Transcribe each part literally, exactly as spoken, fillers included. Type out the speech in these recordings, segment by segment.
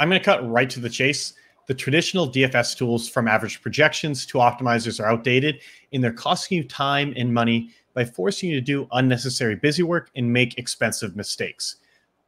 I'm going to cut right to the chase. The traditional D F S tools, from average projections to optimizers, are outdated, and they're costing you time and money by forcing you to do unnecessary busy work and make expensive mistakes.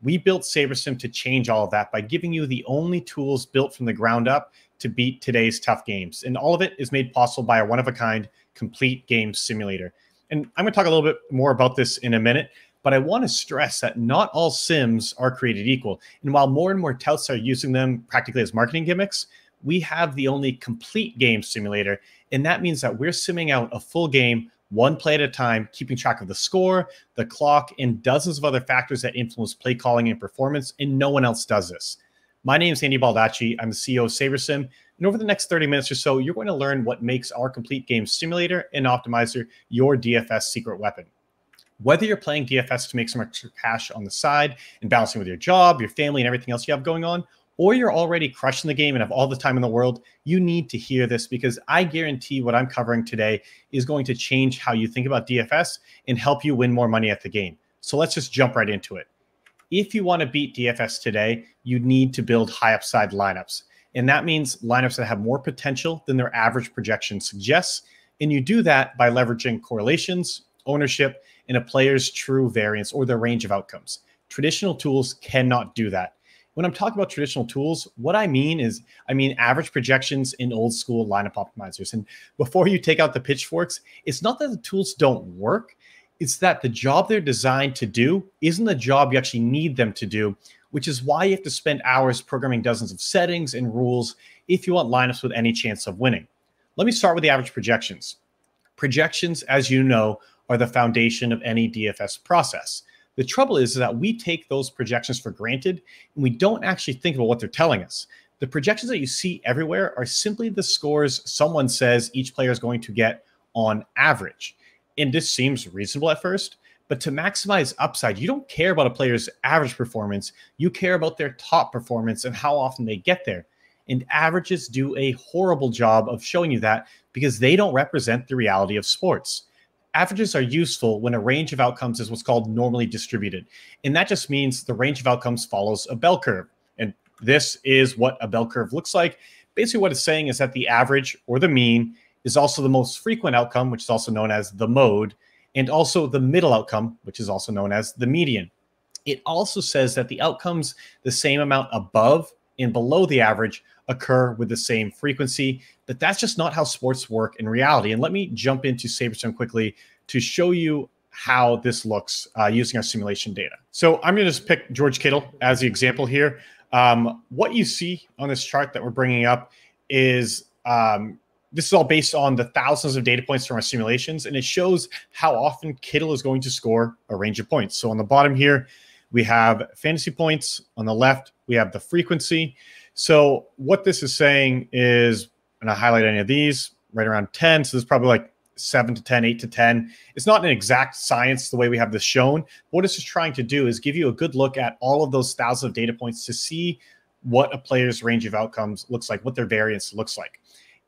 We built SaberSim to change all of that by giving you the only tools built from the ground up to beat today's tough games. And all of it is made possible by our one-of-a-kind complete game simulator. And I'm going to talk a little bit more about this in a minute, but I want to stress that not all sims are created equal. And while more and more touts are using them practically as marketing gimmicks, we have the only complete game simulator. And that means that we're simming out a full game, one play at a time, keeping track of the score, the clock, and dozens of other factors that influence play calling and performance, and no one else does this. My name is Andy Baldacci. I'm the C E O of SaberSim, and over the next thirty minutes or so, you're going to learn what makes our complete game simulator and optimizer your D F S secret weapon. Whether you're playing D F S to make some extra cash on the side and balancing with your job, your family, and everything else you have going on, or you're already crushing the game and have all the time in the world, you need to hear this, because I guarantee what I'm covering today is going to change how you think about D F S and help you win more money at the game. So let's just jump right into it. If you want to beat D F S today, you need to build high upside lineups. And that means lineups that have more potential than their average projection suggests. And you do that by leveraging correlations, ownership, and a player's true variance, or their range of outcomes. Traditional tools cannot do that. When I'm talking about traditional tools, what I mean is, I mean average projections in old school lineup optimizers. And before you take out the pitchforks, it's not that the tools don't work, it's that the job they're designed to do isn't the job you actually need them to do, which is why you have to spend hours programming dozens of settings and rules if you want lineups with any chance of winning. Let me start with the average projections. Projections, as you know, are the foundation of any D F S process. The trouble is that we take those projections for granted, and we don't actually think about what they're telling us. The projections that you see everywhere are simply the scores someone says each player is going to get on average. And this seems reasonable at first, but to maximize upside, you don't care about a player's average performance. You care about their top performance and how often they get there. And averages do a horrible job of showing you that, because they don't represent the reality of sports. Averages are useful when a range of outcomes is what's called normally distributed. And that just means the range of outcomes follows a bell curve. And this is what a bell curve looks like. Basically what it's saying is that the average, or the mean, is also the most frequent outcome, which is also known as the mode, and also the middle outcome, which is also known as the median. It also says that the outcomes the same amount above and below the average occur with the same frequency, but that's just not how sports work in reality. And let me jump into SaberSim quickly to show you how this looks uh, using our simulation data. So I'm gonna just pick George Kittle as the example here. Um, what you see on this chart that we're bringing up is, um, this is all based on the thousands of data points from our simulations, and it shows how often Kittle is going to score a range of points. So on the bottom here, we have fantasy points. On the left, we have the frequency. So what this is saying is, and I highlight any of these, right around ten. So this is probably like seven to ten, eight to ten. It's not an exact science the way we have this shown. What this is trying to do is give you a good look at all of those thousands of data points to see what a player's range of outcomes looks like, what their variance looks like.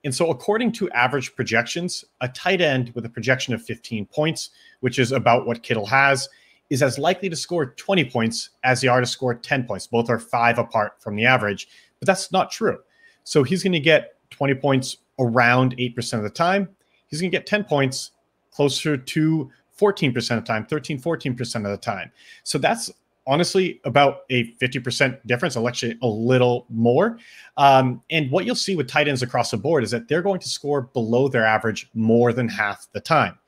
And so according to average projections, a tight end with a projection of fifteen points, which is about what Kittle has, is as likely to score twenty points as they are to score ten points. Both are five apart from the average, but that's not true. So he's going to get twenty points around eight percent of the time. He's going to get ten points closer to fourteen percent of the time, thirteen, fourteen percent of the time. So that's honestly about a fifty percent difference, actually a little more. Um, and what you'll see with tight ends across the board is that they're going to score below their average more than half the time.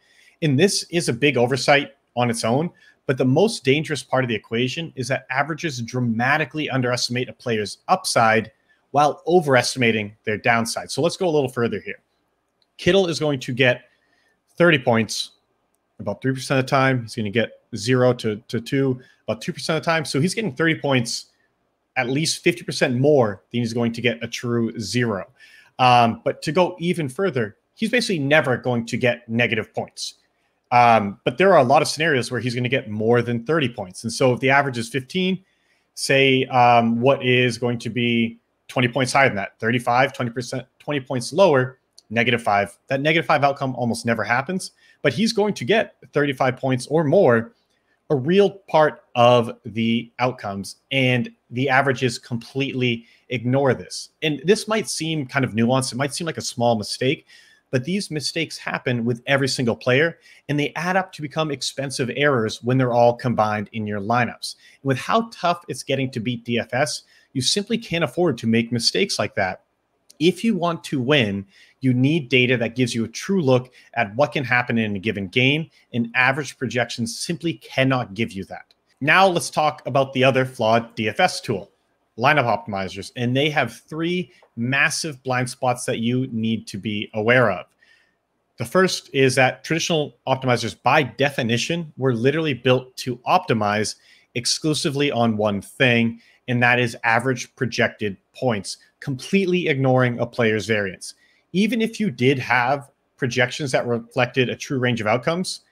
And this is a big oversight on its own, but the most dangerous part of the equation is that averages dramatically underestimate a player's upside while overestimating their downside. So let's go a little further here. Kittle is going to get thirty points about three percent of the time. He's going to get zero to, to two, about two percent of the time. So he's getting thirty points at least fifty percent more than he's going to get a true zero. Um, but to go even further, he's basically never going to get negative points. Um, but there are a lot of scenarios where he's going to get more than thirty points. And so if the average is fifteen, say um, what is going to be twenty points higher than that, thirty-five, twenty percent, twenty points lower, negative five. That negative five outcome almost never happens, but he's going to get thirty-five points or more a real part of the outcomes, and the averages completely ignore this. And this might seem kind of nuanced. It might seem like a small mistake, but these mistakes happen with every single player, and they add up to become expensive errors when they're all combined in your lineups. And with how tough it's getting to beat D F S, you simply can't afford to make mistakes like that. If you want to win, you need data that gives you a true look at what can happen in a given game, and average projections simply cannot give you that. Now let's talk about the other flawed D F S tool, lineup optimizers, and they have three massive blind spots that you need to be aware of. The first is that traditional optimizers, by definition, were literally built to optimize exclusively on one thing, and that is average projected points, completely ignoring a player's variance. Even if you did have projections that reflected a true range of outcomes,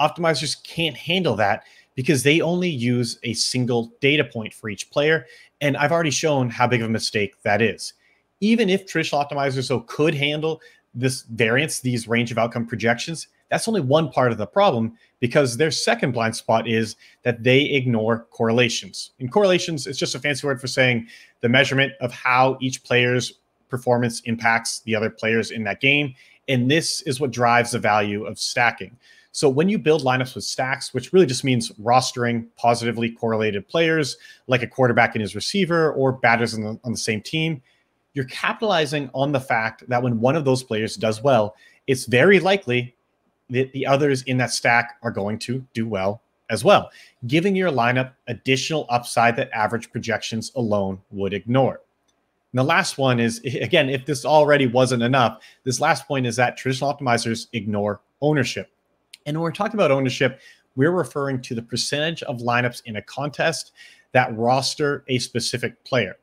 optimizers can't handle that because they only use a single data point for each player. And I've already shown how big of a mistake that is. Even if traditional optimizers so could handle this variance, these range of outcome projections, that's only one part of the problem, because their second blind spot is that they ignore correlations. And correlations, it's just a fancy word for saying the measurement of how each player's performance impacts the other players in that game. And this is what drives the value of stacking. So when you build lineups with stacks, which really just means rostering positively correlated players like a quarterback and his receiver or batters on the, on the same team, you're capitalizing on the fact that when one of those players does well, it's very likely that the others in that stack are going to do well as well, giving your lineup additional upside that average projections alone would ignore. And the last one is, again, if this already wasn't enough, this last point is that traditional optimizers ignore ownership. And when we're talking about ownership, we're referring to the percentage of lineups in a contest that roster a specific player.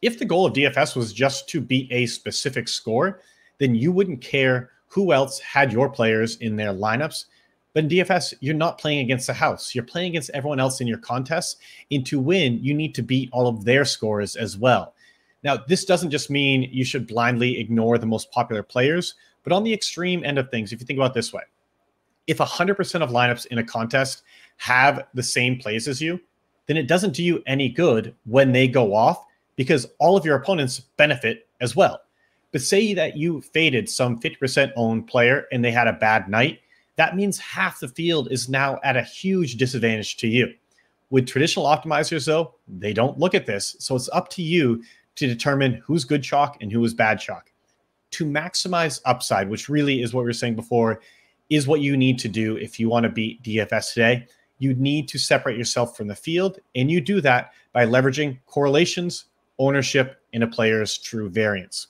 If the goal of D F S was just to beat a specific score, then you wouldn't care who else had your players in their lineups. But in D F S, you're not playing against the house. You're playing against everyone else in your contests. And to win, you need to beat all of their scores as well. Now, this doesn't just mean you should blindly ignore the most popular players, but on the extreme end of things, if you think about it this way, if one hundred percent of lineups in a contest have the same plays as you, then it doesn't do you any good when they go off, because all of your opponents benefit as well. But say that you faded some fifty percent owned player and they had a bad night, that means half the field is now at a huge disadvantage to you. With traditional optimizers, though, they don't look at this, so it's up to you to determine who's good chalk and who is bad chalk. To maximize upside, which really is what we were saying before, is what you need to do if you want to beat D F S today. You need to separate yourself from the field, and you do that by leveraging correlations, ownership, and a player's true variance.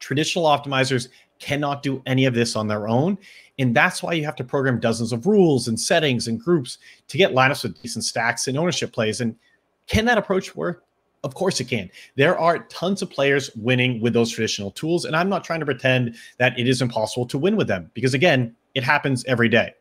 Traditional optimizers cannot do any of this on their own, and that's why you have to program dozens of rules and settings and groups to get lineups with decent stacks and ownership plays. And can that approach work? Of course it can. There are tons of players winning with those traditional tools, and I'm not trying to pretend that it is impossible to win with them, because again, it happens every day.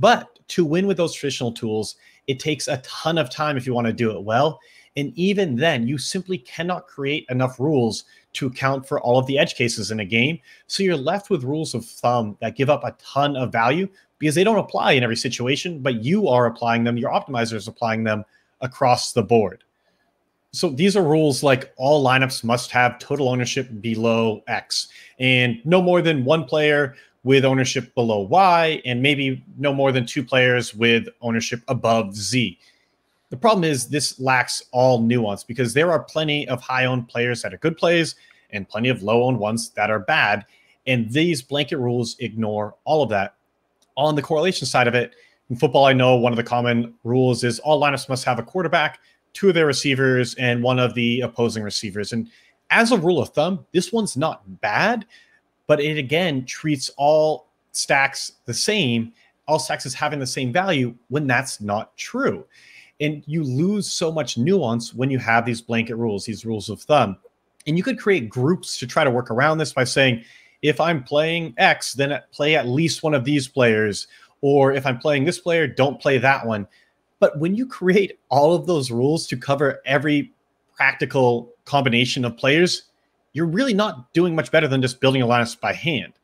But to win with those traditional tools, it takes a ton of time if you want to do it well. And even then, you simply cannot create enough rules to account for all of the edge cases in a game. So you're left with rules of thumb that give up a ton of value because they don't apply in every situation, but you are applying them, your optimizer is applying them across the board. So these are rules like all lineups must have total ownership below X, and no more than one player with ownership below Y, and maybe no more than two players with ownership above Z. The problem is this lacks all nuance, because there are plenty of high-owned players that are good plays and plenty of low-owned ones that are bad, and these blanket rules ignore all of that. On the correlation side of it, in football, I know one of the common rules is all lineups must have a quarterback, two of their receivers, and one of the opposing receivers. And as a rule of thumb, this one's not bad, but it, again, treats all stacks the same, all stacks as having the same value, when that's not true. And you lose so much nuance when you have these blanket rules, these rules of thumb. And you could create groups to try to work around this by saying, if I'm playing X, then play at least one of these players. Or if I'm playing this player, don't play that one. But when you create all of those rules to cover every practical combination of players, you're really not doing much better than just building a lineup by hand.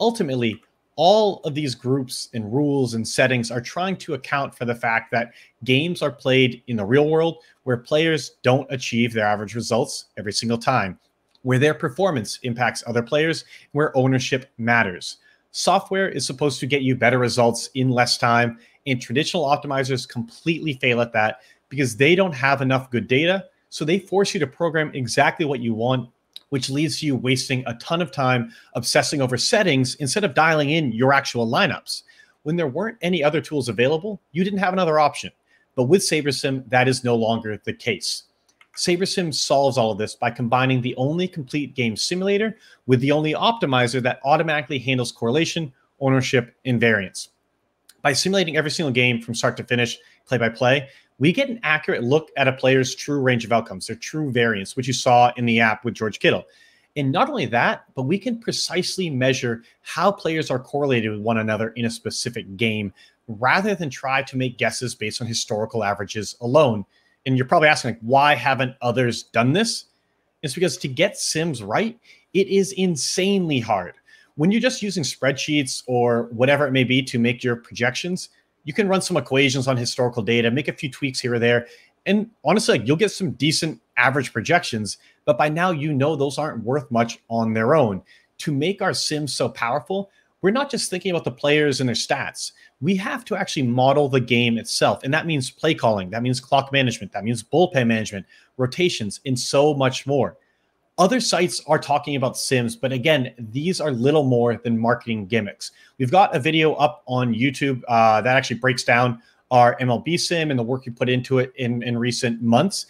Ultimately, all of these groups and rules and settings are trying to account for the fact that games are played in the real world, where players don't achieve their average results every single time, where their performance impacts other players, where ownership matters. Software is supposed to get you better results in less time, and traditional optimizers completely fail at that because they don't have enough good data. So they force you to program exactly what you want, which leads to you wasting a ton of time obsessing over settings instead of dialing in your actual lineups. When there weren't any other tools available, you didn't have another option. But with SaberSim, that is no longer the case. SaberSim solves all of this by combining the only complete game simulator with the only optimizer that automatically handles correlation, ownership, and variance. By simulating every single game from start to finish, play by play, we get an accurate look at a player's true range of outcomes, their true variance, which you saw in the app with George Kittle. And not only that, but we can precisely measure how players are correlated with one another in a specific game, rather than try to make guesses based on historical averages alone. And you're probably asking, like, why haven't others done this? It's because to get sims right, it is insanely hard. When you're just using spreadsheets or whatever it may be to make your projections, you can run some equations on historical data, make a few tweaks here or there, and honestly, like, you'll get some decent average projections, but by now you know those aren't worth much on their own. To make our sims so powerful, we're not just thinking about the players and their stats. We have to actually model the game itself. And that means play calling. That means clock management. That means bullpen management, rotations, and so much more. Other sites are talking about sims, but again, these are little more than marketing gimmicks. We've got a video up on YouTube uh, that actually breaks down our M L B sim and the work you put into it in, in recent months.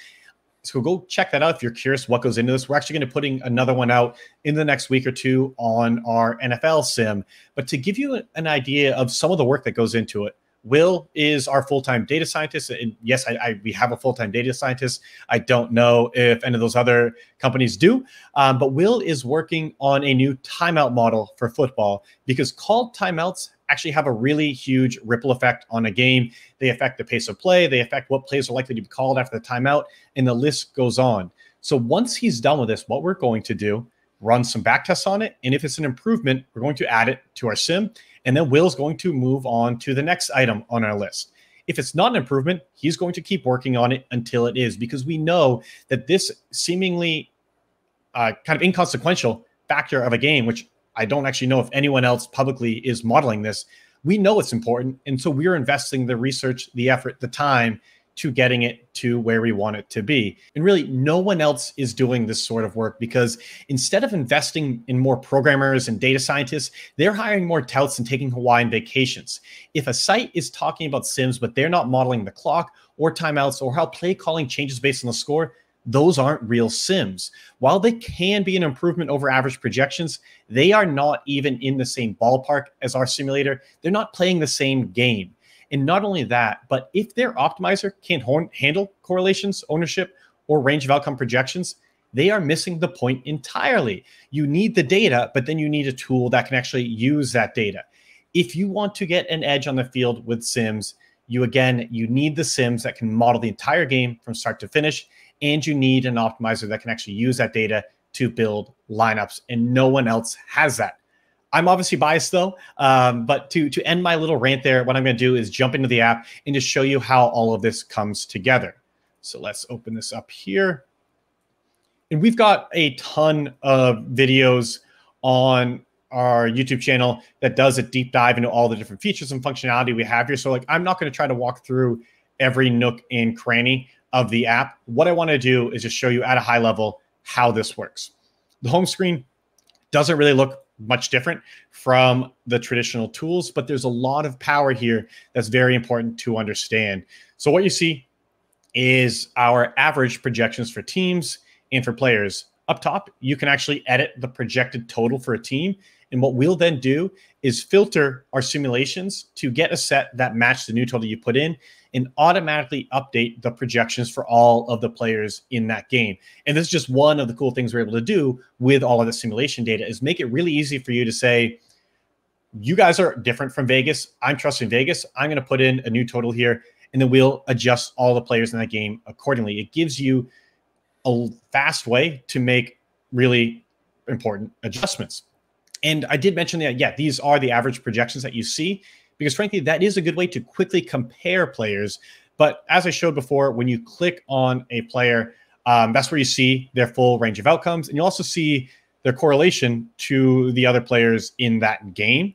So go check that out if you're curious what goes into this. We're actually going to be putting another one out in the next week or two on our N F L sim. But to give you an idea of some of the work that goes into it, Will is our full-time data scientist. And yes, I, I, we have a full-time data scientist. I don't know if any of those other companies do. Um, but Will is working on a new timeout model for football, because called timeouts actually have a really huge ripple effect on a game. They affect the pace of play. They affect what plays are likely to be called after the timeout, and the list goes on. So once he's done with this, what we're going to do, run some back tests on it. And if it's an improvement, we're going to add it to our sim. And then Will's going to move on to the next item on our list. If it's not an improvement, he's going to keep working on it until it is, because we know that this seemingly uh, kind of inconsequential factor of a game, which I don't actually know if anyone else publicly is modeling this, we know it's important. And so we're investing the research, the effort, the time to getting it to where we want it to be. And really, no one else is doing this sort of work, because instead of investing in more programmers and data scientists, they're hiring more touts and taking Hawaiian vacations. If a site is talking about sims, but they're not modeling the clock or timeouts or how play calling changes based on the score, those aren't real sims. While they can be an improvement over average projections, they are not even in the same ballpark as our simulator. They're not playing the same game. And not only that, but if their optimizer can't handle correlations, ownership, or range of outcome projections, they are missing the point entirely. You need the data, but then you need a tool that can actually use that data. If you want to get an edge on the field with sims, you again, you need the sims that can model the entire game from start to finish, and you need an optimizer that can actually use that data to build lineups, and no one else has that. I'm obviously biased though, um, but to, to end my little rant there, what I'm gonna do is jump into the app and just show you how all of this comes together. So let's open this up here. And we've got a ton of videos on our YouTube channel that does a deep dive into all the different features and functionality we have here. So like, I'm not gonna try to walk through every nook and cranny of the app. What I wanna do is just show you at a high level how this works. The home screen doesn't really look much different from the traditional tools, but there's a lot of power here that's very important to understand. So what you see is our average projections for teams and for players. Up top, you can actually edit the projected total for a team. And what we'll then do is filter our simulations to get a set that matches the new total you put in, and automatically update the projections for all of the players in that game. And this is just one of the cool things we're able to do with all of the simulation data, is make it really easy for you to say, you guys are different from Vegas. I'm trusting Vegas. I'm going to put in a new total here, and then we'll adjust all the players in that game accordingly. It gives you a fast way to make really important adjustments. And I did mention that, yeah, these are the average projections that you see, because frankly, that is a good way to quickly compare players. But as I showed before, when you click on a player, um, that's where you see their full range of outcomes. And you also see their correlation to the other players in that game.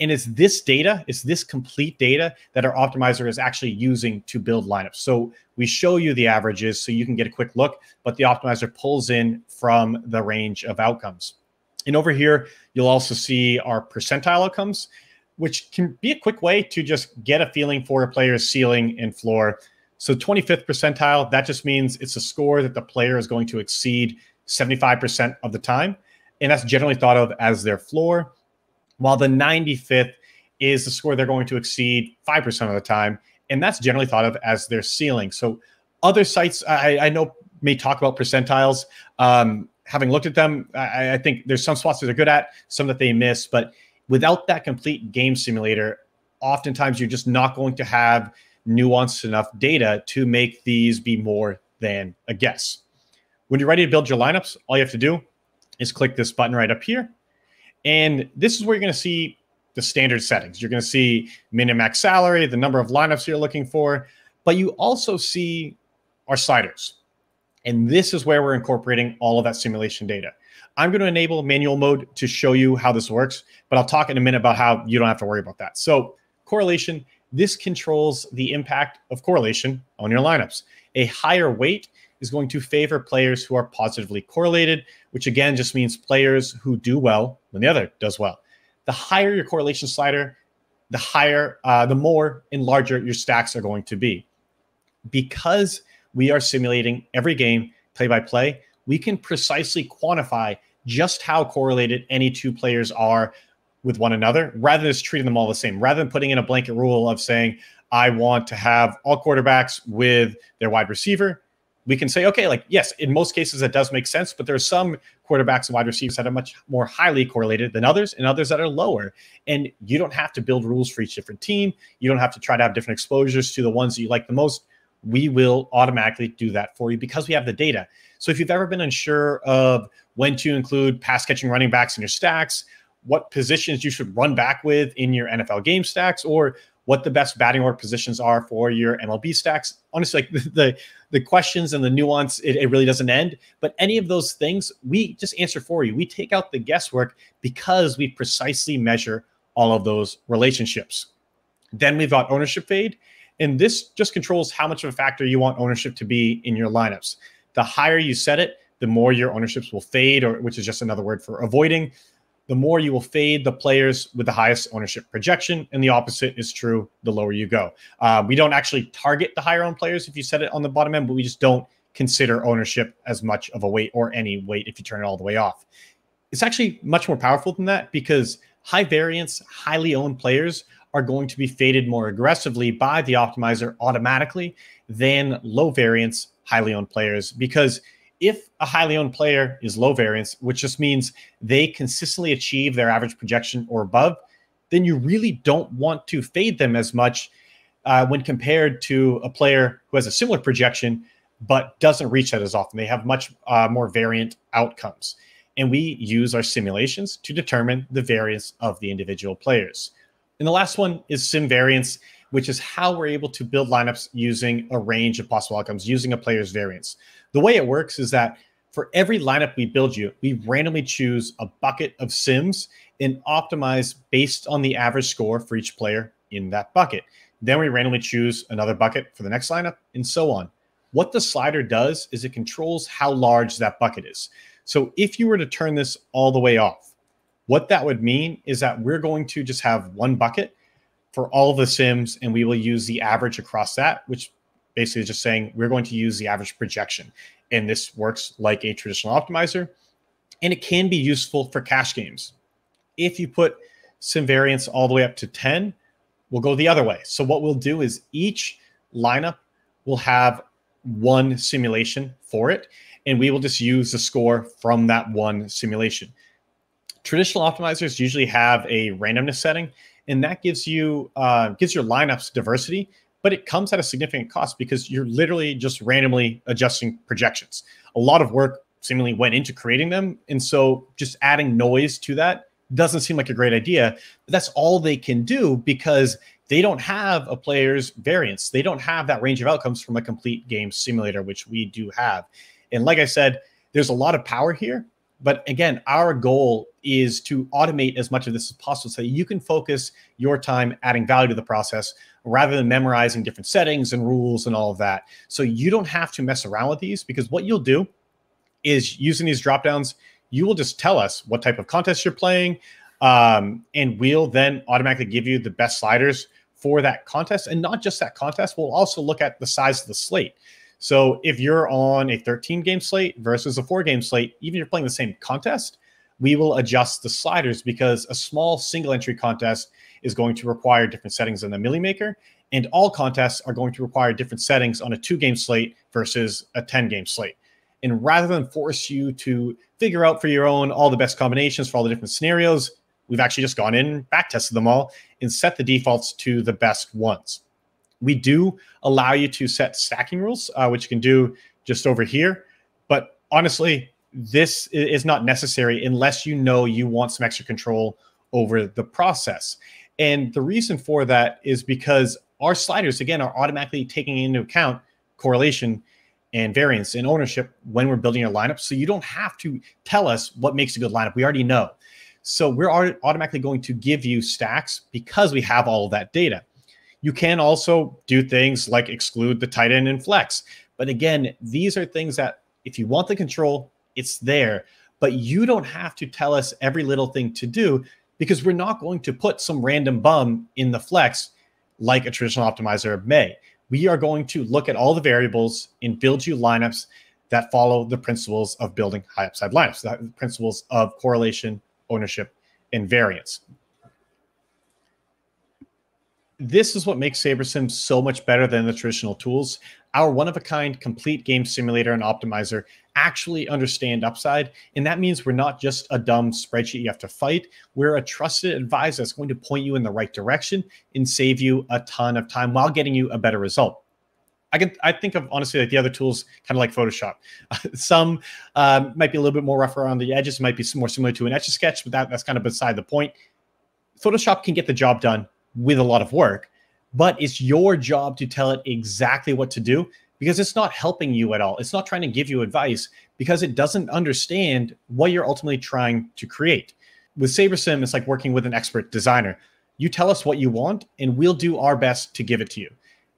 And it's this data, it's this complete data that our optimizer is actually using to build lineups. So we show you the averages so you can get a quick look, but the optimizer pulls in from the range of outcomes. And over here, you'll also see our percentile outcomes, which can be a quick way to just get a feeling for a player's ceiling and floor. So twenty-fifth percentile, that just means it's a score that the player is going to exceed seventy-five percent of the time. And that's generally thought of as their floor, while the ninety-fifth is the score they're going to exceed five percent of the time. And that's generally thought of as their ceiling. So other sites I, I know may talk about percentiles. Um, having looked at them, I, I think there's some spots that they're good at, some that they miss. But without that complete game simulator, oftentimes you're just not going to have nuanced enough data to make these be more than a guess. When you're ready to build your lineups, all you have to do is click this button right up here. And this is where you're going to see the standard settings. You're going to see min and max salary, the number of lineups you're looking for, but you also see our sliders. And this is where we're incorporating all of that simulation data. I'm going to enable manual mode to show you how this works, but I'll talk in a minute about how you don't have to worry about that. So correlation, this controls the impact of correlation on your lineups. A higher weight is going to favor players who are positively correlated, which again just means players who do well when the other does well. The higher your correlation slider, the higher, uh, the more and larger your stacks are going to be. Because we are simulating every game play by play, we can precisely quantify just how correlated any two players are with one another, rather than just treating them all the same, rather than putting in a blanket rule of saying, I want to have all quarterbacks with their wide receiver. We can say, okay, like, yes, in most cases that does make sense, but there are some quarterbacks and wide receivers that are much more highly correlated than others and others that are lower. And you don't have to build rules for each different team. You don't have to try to have different exposures to the ones that you like the most. We will automatically do that for you because we have the data. So if you've ever been unsure of when to include pass catching running backs in your stacks, what positions you should run back with in your N F L game stacks, or what the best batting order positions are for your M L B stacks. Honestly, like the, the, the questions and the nuance, it, it really doesn't end. But any of those things, we just answer for you. We take out the guesswork because we precisely measure all of those relationships. Then we've got ownership fade. And this just controls how much of a factor you want ownership to be in your lineups. The higher you set it, the more your ownerships will fade, or which is just another word for avoiding. The more you will fade the players with the highest ownership projection, and the opposite is true the lower you go. Uh, we don't actually target the higher owned players if you set it on the bottom end, but we just don't consider ownership as much of a weight, or any weight if you turn it all the way off. It's actually much more powerful than that, because high variance, highly owned players are going to be faded more aggressively by the optimizer automatically than low variance, highly owned players, because if a highly owned player is low variance, which just means they consistently achieve their average projection or above, then you really don't want to fade them as much uh, when compared to a player who has a similar projection but doesn't reach that as often. They have much uh, more variant outcomes. And we use our simulations to determine the variance of the individual players. And the last one is sim variance, which is how we're able to build lineups using a range of possible outcomes, using a player's variance. The way it works is that for every lineup we build you, we randomly choose a bucket of sims and optimize based on the average score for each player in that bucket. Then we randomly choose another bucket for the next lineup, and so on. What the slider does is it controls how large that bucket is. So if you were to turn this all the way off, what that would mean is that we're going to just have one bucket for all of the sims, and we will use the average across that, which basically is just saying we're going to use the average projection. And this works like a traditional optimizer, and it can be useful for cash games. If you put sim variance all the way up to ten, we'll go the other way. So what we'll do is each lineup will have one simulation for it, and we will just use the score from that one simulation. Traditional optimizers usually have a randomness setting, and that gives you uh, gives your lineups diversity, but it comes at a significant cost because you're literally just randomly adjusting projections. A lot of work seemingly went into creating them, and so just adding noise to that doesn't seem like a great idea, but that's all they can do because they don't have a player's variance. They don't have that range of outcomes from a complete game simulator, which we do have. And like I said, there's a lot of power here. But again, our goal is to automate as much of this as possible so that you can focus your time adding value to the process rather than memorizing different settings and rules and all of that. So you don't have to mess around with these, because what you'll do is, using these dropdowns, you will just tell us what type of contest you're playing, um, and we'll then automatically give you the best sliders for that contest. And not just that contest, we'll also look at the size of the slate. So if you're on a thirteen game slate versus a four game slate, even if you're playing the same contest, we will adjust the sliders, because a small single entry contest is going to require different settings than the Milli Maker, and all contests are going to require different settings on a two game slate versus a ten game slate. And rather than force you to figure out for your own all the best combinations for all the different scenarios, we've actually just gone in and backtested them all and set the defaults to the best ones. We do allow you to set stacking rules, uh, which you can do just over here. But honestly, this is not necessary unless you know you want some extra control over the process. And the reason for that is because our sliders, again, are automatically taking into account correlation and variance and ownership when we're building a lineup. So you don't have to tell us what makes a good lineup. We already know. So we're automatically going to give you stacks because we have all of that data. You can also do things like exclude the tight end and flex. But again, these are things that if you want the control, it's there. But you don't have to tell us every little thing to do, because we're not going to put some random bum in the flex like a traditional optimizer may. We are going to look at all the variables and build you lineups that follow the principles of building high upside lineups, the principles of correlation, ownership, and variance. This is what makes SaberSim so much better than the traditional tools. Our one-of-a-kind complete game simulator and optimizer actually understand upside, and that means we're not just a dumb spreadsheet you have to fight. We're a trusted advisor that's going to point you in the right direction and save you a ton of time while getting you a better result. I can I think of, honestly, like the other tools, kind of like Photoshop. Some um, might be a little bit more rough around the edges, might be more similar to an Etch-a-Sketch, but that, that's kind of beside the point. Photoshop can get the job done with a lot of work, but it's your job to tell it exactly what to do, because it's not helping you at all. It's not trying to give you advice, because it doesn't understand what you're ultimately trying to create. With SaberSim, it's like working with an expert designer. You tell us what you want and we'll do our best to give it to you.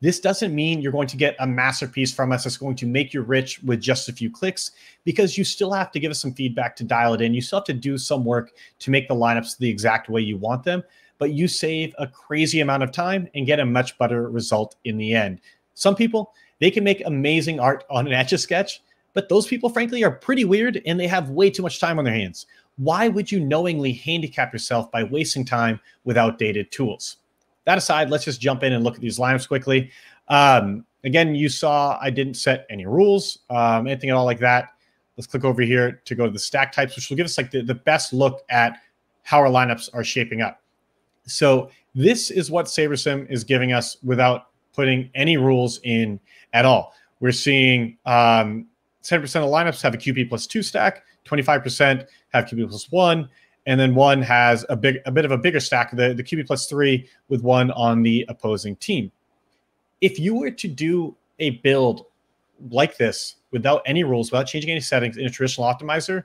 This doesn't mean you're going to get a masterpiece from us that's going to make you rich with just a few clicks, because you still have to give us some feedback to dial it in. You still have to do some work to make the lineups the exact way you want them. But you save a crazy amount of time and get a much better result in the end. Some people, they can make amazing art on an Etch-a-Sketch, but those people, frankly, are pretty weird and they have way too much time on their hands. Why would you knowingly handicap yourself by wasting time with outdated tools? That aside, let's just jump in and look at these lineups quickly. Um, again, you saw I didn't set any rules, um, anything at all like that. Let's click over here to go to the stack types, which will give us like the, the best look at how our lineups are shaping up. So this is what SaberSim is giving us without putting any rules in at all. We're seeing um, ten percent of lineups have a Q P plus two stack, twenty-five percent have Q P plus one, and then one has a big, a bit of a bigger stack, the, the Q P plus three with one on the opposing team. If you were to do a build like this without any rules, without changing any settings in a traditional optimizer,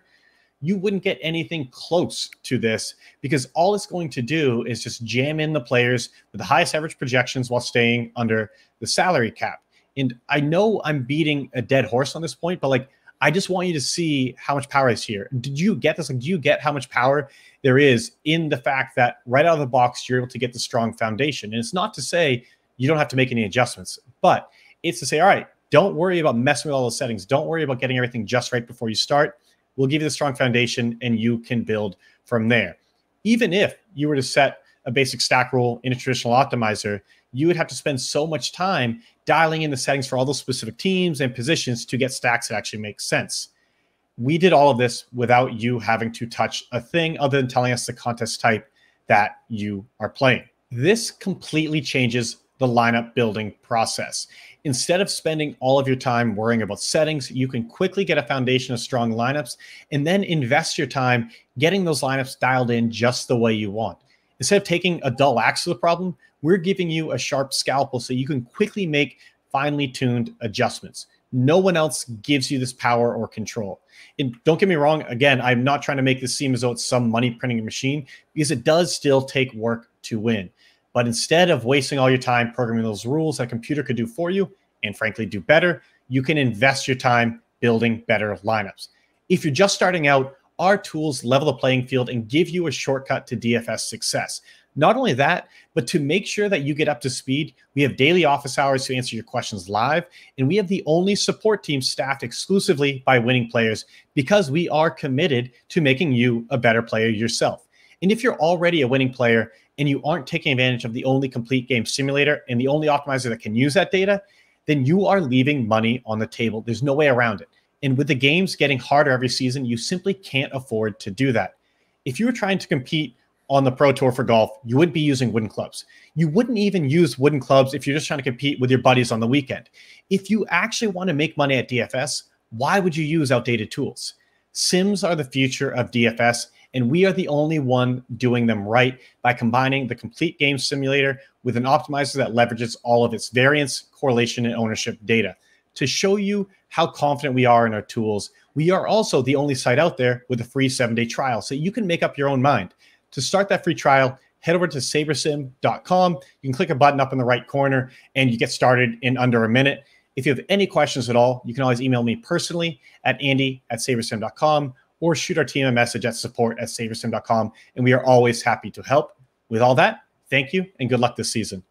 you wouldn't get anything close to this, because all it's going to do is just jam in the players with the highest average projections while staying under the salary cap. And I know I'm beating a dead horse on this point, but like, I just want you to see how much power is here. Did you get this? Like, do you get how much power there is in the fact that right out of the box, you're able to get the strong foundation? And it's not to say you don't have to make any adjustments, but it's to say, all right, don't worry about messing with all those settings. Don't worry about getting everything just right before you start. We'll give you the strong foundation and you can build from there. Even if you were to set a basic stack rule in a traditional optimizer, you would have to spend so much time dialing in the settings for all those specific teams and positions to get stacks that actually make sense. We did all of this without you having to touch a thing other than telling us the contest type that you are playing. This completely changes the lineup building process. Instead of spending all of your time worrying about settings, you can quickly get a foundation of strong lineups and then invest your time getting those lineups dialed in just the way you want. Instead of taking a dull axe to the problem, we're giving you a sharp scalpel so you can quickly make finely tuned adjustments. No one else gives you this power or control. And don't get me wrong, again, I'm not trying to make this seem as though it's some money printing machine, because it does still take work to win. But instead of wasting all your time programming those rules that a computer could do for you, and frankly do better, you can invest your time building better lineups. If you're just starting out, our tools level the playing field and give you a shortcut to D F S success. Not only that, but to make sure that you get up to speed, we have daily office hours to answer your questions live, and we have the only support team staffed exclusively by winning players, because we are committed to making you a better player yourself. And if you're already a winning player and you aren't taking advantage of the only complete game simulator and the only optimizer that can use that data, then you are leaving money on the table. There's no way around it. And with the games getting harder every season, you simply can't afford to do that. If you were trying to compete on the Pro Tour for golf, you wouldn't be using wooden clubs. You wouldn't even use wooden clubs if you're just trying to compete with your buddies on the weekend. If you actually want to make money at D F S, why would you use outdated tools? Sims are the future of D F S, and we are the only one doing them right by combining the complete game simulator with an optimizer that leverages all of its variance, correlation, and ownership data. To show you how confident we are in our tools, we are also the only site out there with a free seven-day trial, so you can make up your own mind. To start that free trial, head over to saber sim dot com. You can click a button up in the right corner and you get started in under a minute. If you have any questions at all, you can always email me personally at andy at saber sim dot com or shoot our team a message at support at saber sim dot com. And we are always happy to help. With all that, thank you and good luck this season.